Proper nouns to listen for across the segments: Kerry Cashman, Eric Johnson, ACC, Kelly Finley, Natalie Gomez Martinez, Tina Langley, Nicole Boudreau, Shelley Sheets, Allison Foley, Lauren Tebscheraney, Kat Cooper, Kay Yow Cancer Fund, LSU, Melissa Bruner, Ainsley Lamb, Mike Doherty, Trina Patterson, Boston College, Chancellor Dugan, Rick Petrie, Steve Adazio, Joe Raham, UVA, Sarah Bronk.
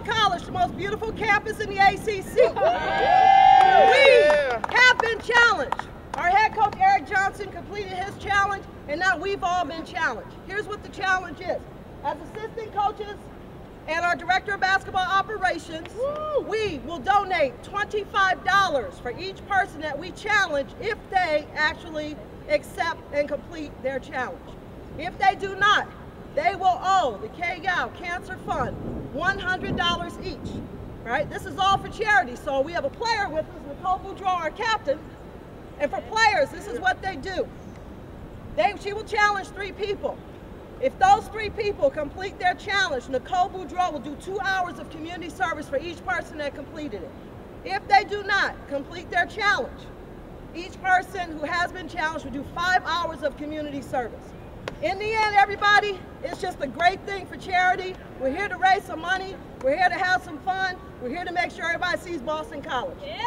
Boston College, the most beautiful campus in the ACC. We have been challenged. Our head coach, Eric Johnson, completed his challenge, and now we've all been challenged. Here's what the challenge is. As assistant coaches and our director of basketball operations, we will donate $25 for each person that we challenge if they actually accept and complete their challenge. If they do not, they will owe the Kay Yow Cancer Fund $100 each, right? This is all for charity. So we have a player with us, Nicole Boudreau, our captain. And for players, this is what they do. She will challenge three people. If those three people complete their challenge, Nicole Boudreau will do 2 hours of community service for each person that completed it. If they do not complete their challenge, each person who has been challenged will do 5 hours of community service. In the end, everybody, it's just a great thing for charity. We're here to raise some money. We're here to have some fun. We're here to make sure everybody sees Boston College. Yeah.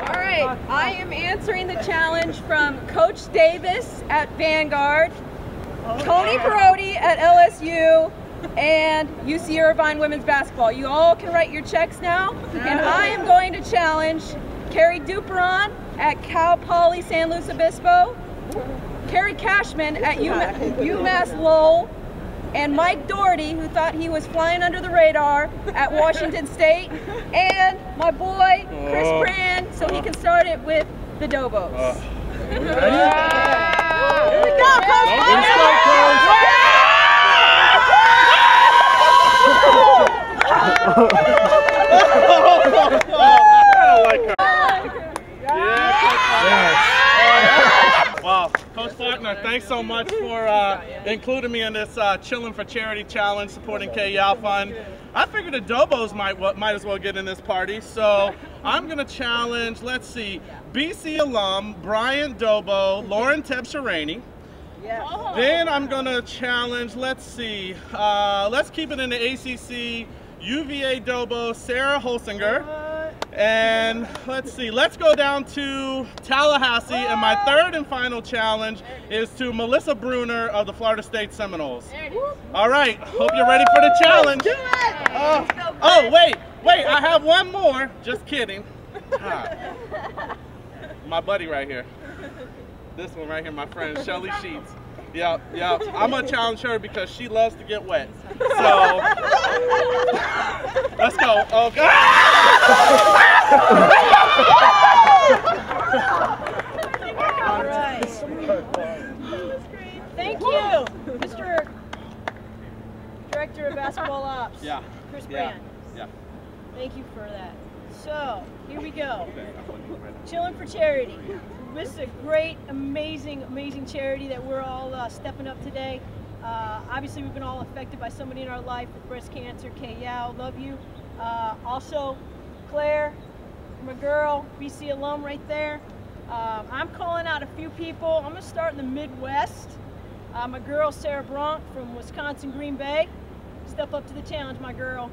All right, I am answering the challenge from Coach Davis at Vanguard, Tony Perotti at LSU, and UC Irvine Women's Basketball. You all can write your checks now, and I am going to challenge Kerry Duperon at Cal Poly San Luis Obispo, Kerry Cashman at UMass Lowell, and Mike Doherty, who thought he was flying under the radar, at Washington State, and my boy, Chris Brand, so he can start it with the Dobos. Ready? Yeah. Here we go, Coach! I like her. Wow. Coach Faulkner, thanks so much for including me in this Chillin' for Charity Challenge, supporting Kay Yow Fund. I figured the Dobos might as well get in this party, so I'm going to challenge, let's see, BC alum Brian Dobo, Lauren Tebscheraney. Then I'm going to challenge, let's see, let's keep it in the ACC, UVA Dobo, Sarah Holsinger. And let's see, let's go down to Tallahassee, and my third and final challenge is to Melissa Bruner of the Florida State Seminoles. All right, hope you're ready for the challenge. Let's do it. Oh, wait, I have one more. Just kidding. My buddy right here. This one right here, my friend, Shelley Sheets. Yeah, I'm gonna challenge her because she loves to get wet. So let's go. Okay. All right. Thank you, Mr. Director of Basketball Ops. Yeah. Chris Brand. Yeah. Thank you for that. So here we go. Chillin' for Charity. This is a great, amazing charity that we're all stepping up today. Obviously, we've been all affected by somebody in our life with breast cancer. Kay Yow, love you. Also, Claire, my girl, BC alum right there. I'm calling out a few people. I'm going to start in the Midwest. My girl, Sarah Bronk from Wisconsin, Green Bay. Step up to the challenge, my girl.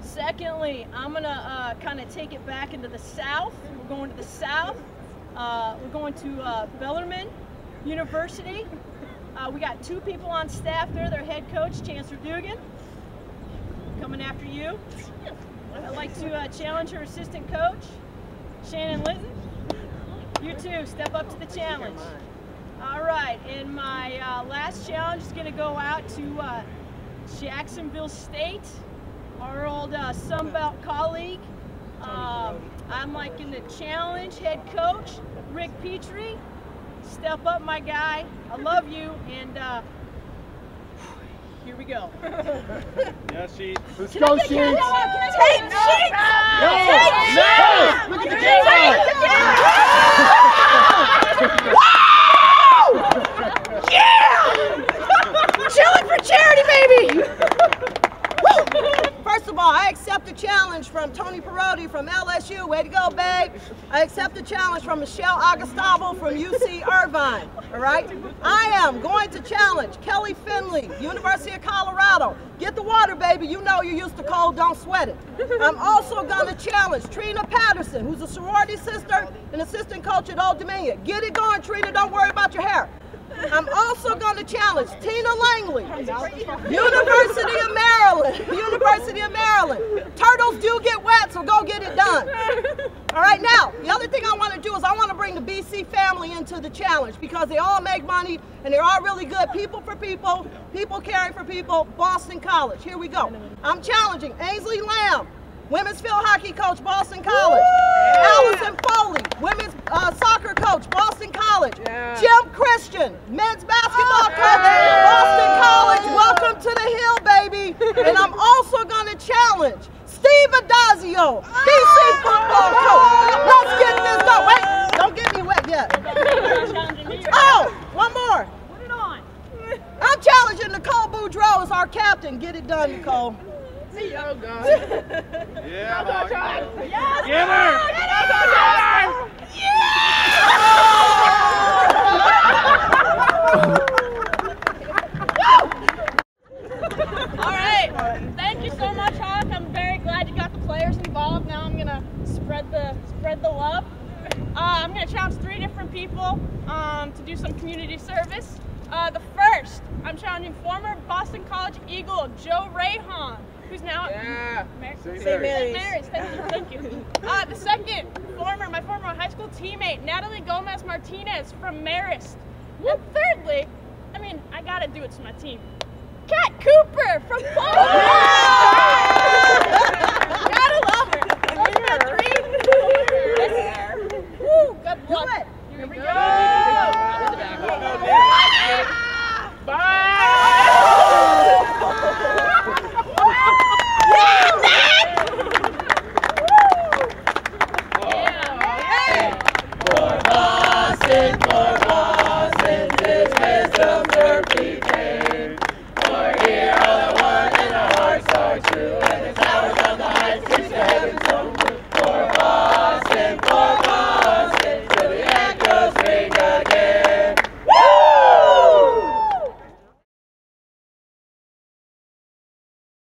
Secondly, I'm going to kind of take it back into the South. We're going to the South. We're going to Bellarmine University. We got two people on staff there, their head coach, Chancellor Dugan, coming after you. I'd like to challenge her assistant coach, Shannon Linton. You too, step up to the challenge. All right, and my last challenge is going to go out to Jacksonville State, our old Sunbelt colleague. I'm liking the challenge, head coach, Rick Petrie. Step up, my guy. I love you, and here we go. Yeah, Sheets. Let's go, Sheets. Take Sheets! No! Look at the camera! Woo! Yeah! Chilling for charity, baby! First of all, I accept the challenge from Tony Perotti from LSU. Way to go, babe. I accept the challenge from Michelle Agustavo from UC Irvine, all right? I am going to challenge Kelly Finley, University of Colorado. Get the water, baby. You know you're used to cold. Don't sweat it. I'm also going to challenge Trina Patterson, who's a sorority sister and assistant coach at Old Dominion. Get it going, Trina. Don't worry about your hair. I'm also going to challenge Tina Langley, University of Maryland, Turtles do get wet, so go get it done. All right, now, the other thing I want to do is I want to bring the BC family into the challenge because they all make money and they're all really good. People for people, people caring for people, Boston College. Here we go. I'm challenging Ainsley Lamb, women's field hockey coach, Boston College. Yeah. Allison Foley, women's soccer coach, Boston College. Yeah. Jim Christian, men's basketball coach, Boston College. Welcome to the Hill, baby. And I'm also going to challenge Steve Adazio, BC football coach. Let's get this done. Wait, don't get me wet yet. Oh, one more. Put it on. I'm challenging Nicole Boudreau as our captain. Get it done, Nicole. Oh, God. Yeah. Go, Charles. Yes. Give her. Get her. Yeah. All right. Thank you so much, Hawk. I'm very glad you got the players involved. Now I'm gonna spread the love. I'm gonna challenge 3 different people to do some community service. The first, I'm challenging former Boston College Eagle Joe Raham, who's now St. Mary's. Thank you. The second, my former high school teammate, Natalie Gomez Martinez from Marist. And thirdly, I mean, I gotta do it to my team, Kat Cooper from Poland.